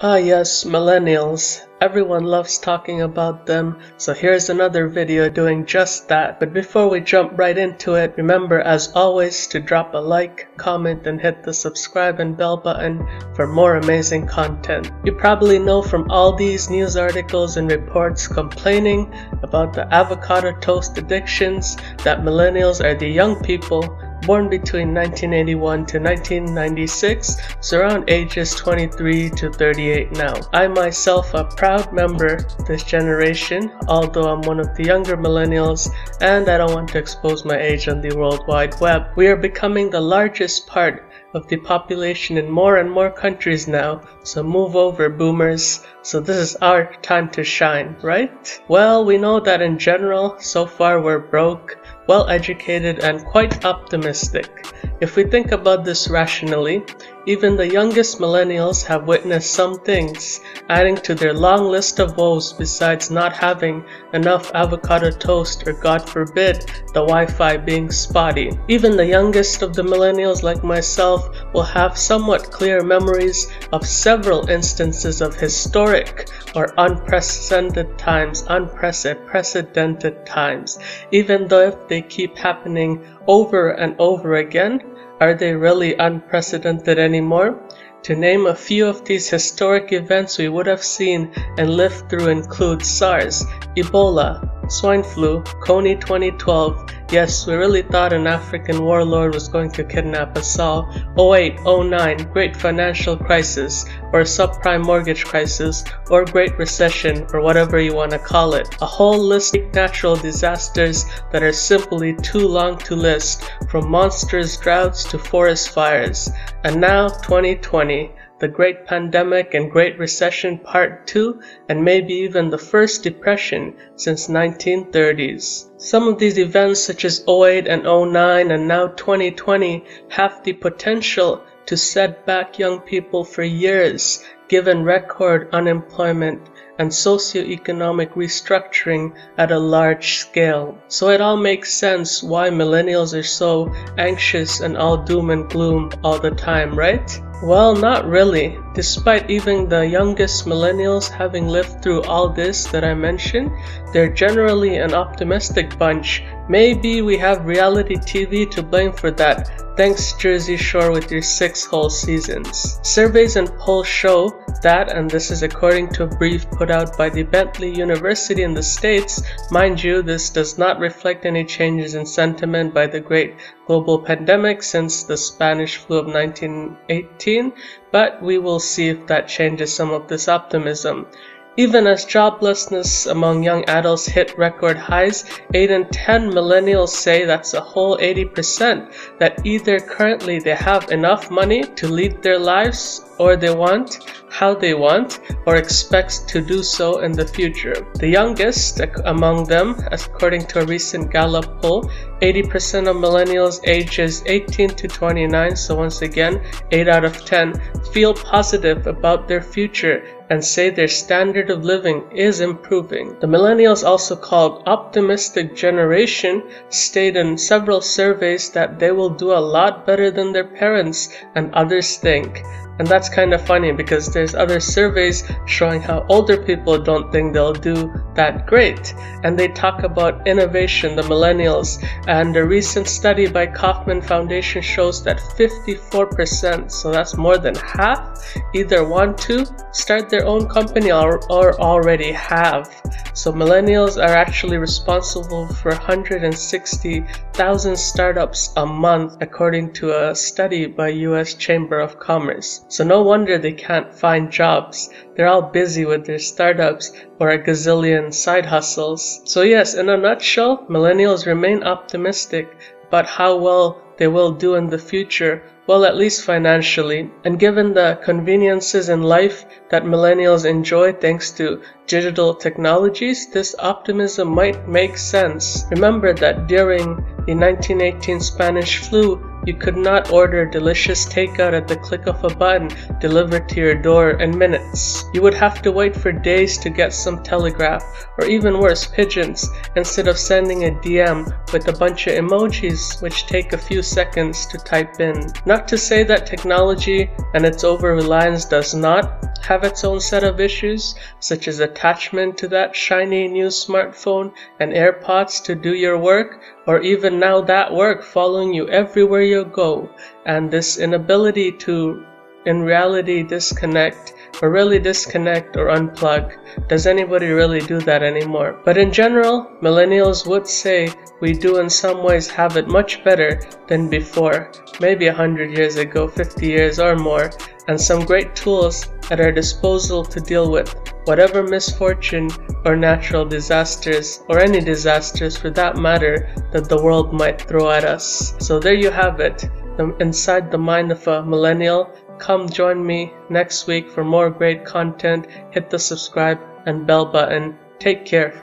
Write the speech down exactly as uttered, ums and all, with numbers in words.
Ah yes, millennials. Everyone loves talking about them, so here's another video doing just that. But before we jump right into it, remember as always to drop a like, comment, and hit the subscribe and bell button for more amazing content. You probably know from all these news articles and reports complaining about the avocado toast addictions that millennials are the young people born between nineteen eighty-one to nineteen ninety-six, so around ages twenty-three to thirty-eight now. I myself a proud member of this generation, although I'm one of the younger millennials and I don't want to expose my age on the World Wide Web. We are becoming the largest part of the population in more and more countries now, so move over, boomers. So this is our time to shine, right? Well, we know that in general, so far we're broke, well-educated, and quite optimistic. If we think about this rationally, even the youngest millennials have witnessed some things, adding to their long list of woes besides not having enough avocado toast or, God forbid, the Wi-Fi being spotty. Even the youngest of the millennials, like myself, will have somewhat clear memories of several instances of historic or unprecedented times, unprecedented times, even though if they keep happening over and over again, are they really unprecedented anymore? To name a few of these historic events we would have seen and lived through include SARS, Ebola, Swine Flu, Kony twenty twelve, yes, we really thought an African warlord was going to kidnap us all, oh eight, oh nine, Great Financial Crisis, or Subprime Mortgage Crisis, or Great Recession, or whatever you want to call it. A whole list of natural disasters that are simply too long to list, from monstrous droughts to forest fires. And now, twenty twenty. The Great Pandemic and Great Recession Part two, and maybe even the first depression since nineteen thirties. Some of these events, such as oh eight and oh nine and now twenty twenty, have the potential to set back young people for years, given record unemployment and socioeconomic restructuring at a large scale. So it all makes sense why millennials are so anxious and all doom and gloom all the time, right? Well, not really. Despite even the youngest millennials having lived through all this that I mentioned, they're generally an optimistic bunch. Maybe we have reality T V to blame for that. Thanks, Jersey Shore, with your six whole seasons. Surveys and polls show that, and this is according to a brief put out by the Bentley University in the States, mind you, this does not reflect any changes in sentiment by the great global pandemic since the Spanish flu of nineteen eighteen, but we will see if that changes some of this optimism. Even as joblessness among young adults hit record highs, eight in ten millennials say, that's a whole eighty percent, that either currently they have enough money to lead their lives, or they want, how they want, or expects to do so in the future. The youngest among them, according to a recent Gallup poll, eighty percent of millennials ages eighteen to twenty-nine, so once again, eight out of ten, feel positive about their future and say their standard of living is improving. The millennials, also called optimistic generation, state in several surveys that they will do a lot better than their parents and others think. And that's kind of funny because there's other surveys showing how older people don't think they'll do that great. And they talk about innovation, the millennials. And a recent study by Kaufman Foundation shows that fifty-four percent, so that's more than half, either want to start their own company or, or already have. So millennials are actually responsible for one hundred sixty thousand startups a month, according to a study by U S Chamber of Commerce. So no wonder they can't find jobs. They're all busy with their startups or a gazillion side hustles. So yes, in a nutshell, millennials remain optimistic about how well they will do in the future, well, at least financially. And given the conveniences in life that millennials enjoy thanks to digital technologies, this optimism might make sense. Remember that during the nineteen eighteen Spanish flu, You could not order delicious takeout at the click of a button delivered to your door in minutes. You would have to wait for days to get some telegraph, or even worse, pigeons, instead of sending a D M with a bunch of emojis which take a few seconds to type in. Not to say that technology and its over-reliance does not have its own set of issues, such as attachment to that shiny new smartphone and AirPods to do your work, or even now that work following you everywhere you go, and this inability to, in reality, disconnect, or really disconnect or unplug. Does anybody really do that anymore? But in general, millennials would say we do in some ways have it much better than before, maybe one hundred years ago, fifty years or more, and some great tools at our disposal to deal with whatever misfortune or natural disasters, or any disasters for that matter, that the world might throw at us. So there you have it, the Inside the Mind of a Millennial. Come join me next week for more great content. Hit the subscribe and bell button. Take care.